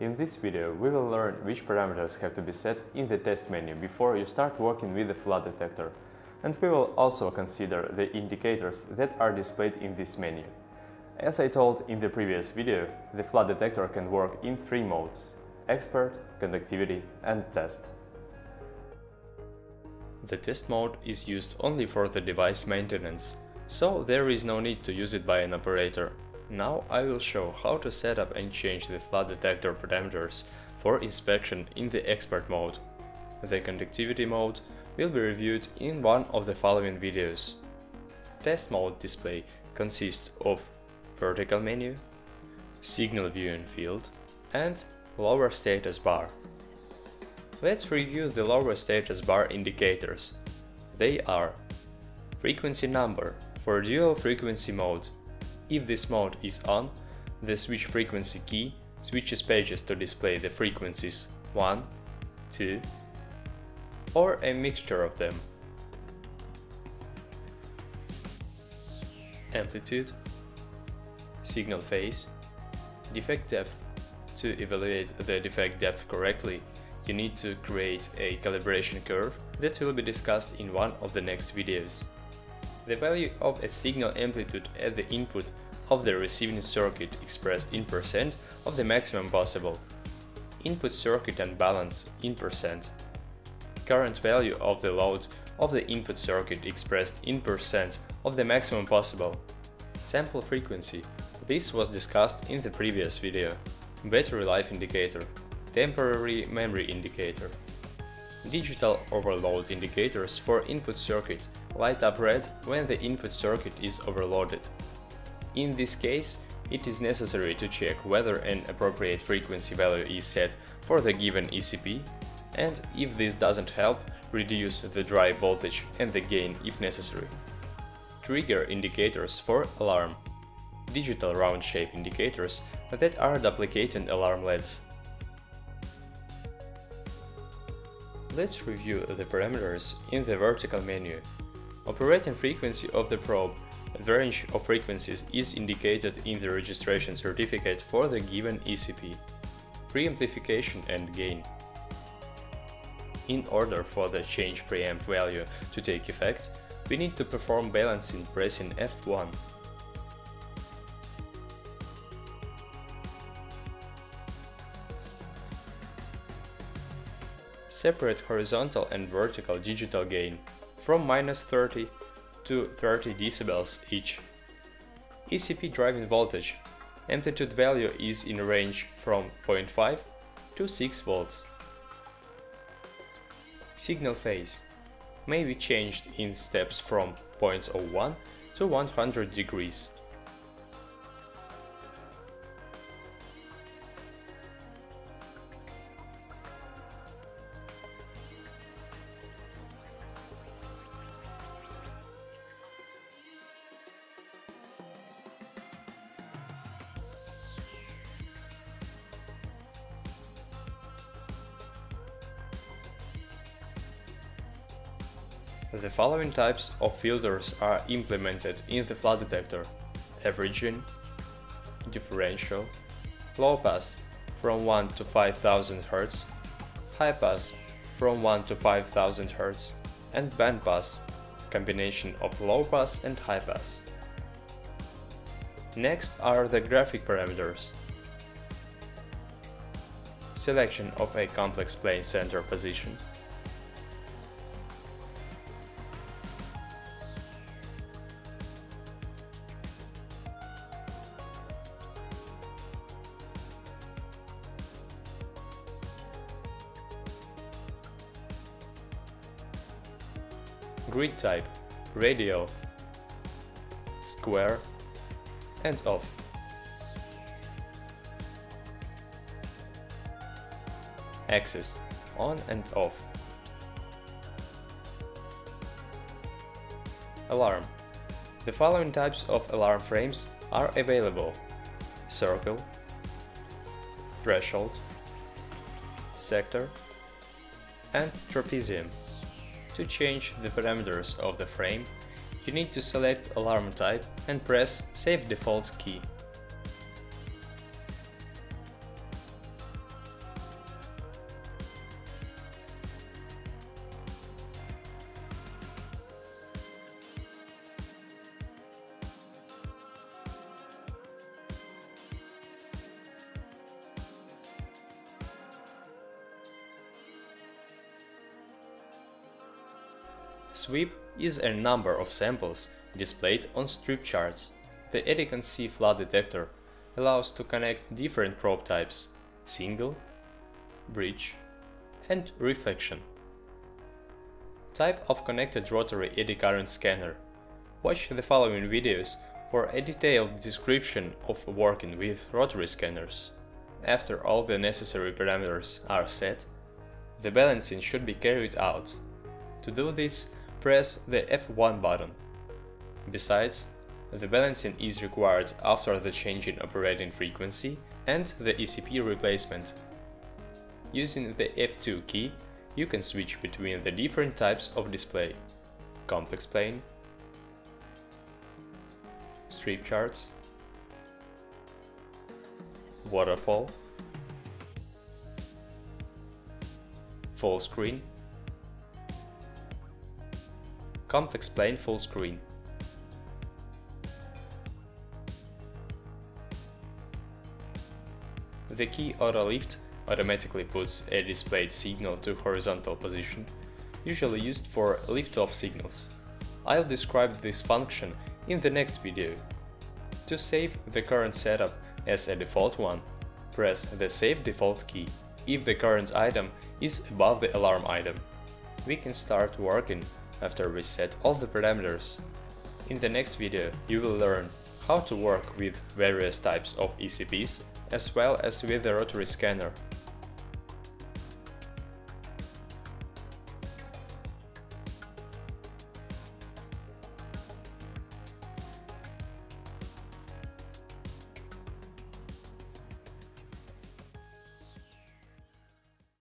In this video, we will learn which parameters have to be set in the test menu before you start working with the flood detector, and we will also consider the indicators that are displayed in this menu. As I told in the previous video, the flood detector can work in three modes: expert, conductivity, and test. The test mode is used only for the device maintenance, so there is no need to use it by an operator. Now I will show how to set up and change the flood detector parameters for inspection in the expert mode. The conductivity mode will be reviewed in one of the following videos. Test mode display consists of vertical menu, signal viewing field, and lower status bar. Let's review the lower status bar indicators. They are frequency number for dual frequency mode. If this mode is on, the switch frequency key switches pages to display the frequencies 1, 2, or a mixture of them. Amplitude, signal phase, defect depth. To evaluate the defect depth correctly, you need to create a calibration curve that will be discussed in one of the next videos. The value of a signal amplitude at the input of the receiving circuit expressed in percent of the maximum possible. Input circuit and balance in percent. Current value of the load of the input circuit expressed in percent of the maximum possible. Sample frequency. This was discussed in the previous video. Battery life indicator. Temporary memory indicator. Digital overload indicators for input circuit light up red when the input circuit is overloaded. In this case, it is necessary to check whether an appropriate frequency value is set for the given ECP, and if this doesn't help, reduce the drive voltage and the gain if necessary. Trigger indicators for alarm. Digital round shape indicators that are duplicating alarm LEDs. Let's review the parameters in the vertical menu. Operating frequency of the probe. The range of frequencies is indicated in the registration certificate for the given ECP. Preamplification and gain. In order for the change preamp value to take effect, we need to perform balancing pressing F1. Separate horizontal and vertical digital gain from -30 to 30 decibels each. ECP driving voltage. Amplitude value is in range from 0.5 to 6 volts. Signal phase may be changed in steps from 0.01 to 100 degrees. The following types of filters are implemented in the flood detector: averaging, differential, low pass from 1 to 5000 Hz, high pass from 1 to 5000 Hz, and band pass, combination of low pass and high pass. Next are the graphic parameters. Selection of a complex plane center position. Grid type, radial, square, and off. Axis, on and off. Alarm. The following types of alarm frames are available: circle, threshold, sector, and trapezium. To change the parameters of the frame, you need to select alarm type and press Save Default key. Sweep is a number of samples displayed on strip charts. The EddyCurrent flood detector allows to connect different probe types: single, bridge, and reflection. Type of connected rotary EddyCurrent scanner. Watch the following videos for a detailed description of working with rotary scanners. After all the necessary parameters are set, the balancing should be carried out. To do this, press the F1 button. Besides, the balancing is required after the change in operating frequency and the ECP replacement. Using the F2 key, you can switch between the different types of display: complex plane, strip charts, waterfall, full screen, complex plane full screen. The key auto lift automatically puts a displayed signal to horizontal position, usually used for lift-off signals. I'll describe this function in the next video. To save the current setup as a default one, press the Save Default key. If the current item is above the alarm item, we can start working after we set all the parameters. In the next video, you will learn how to work with various types of ECPs as well as with the rotary scanner.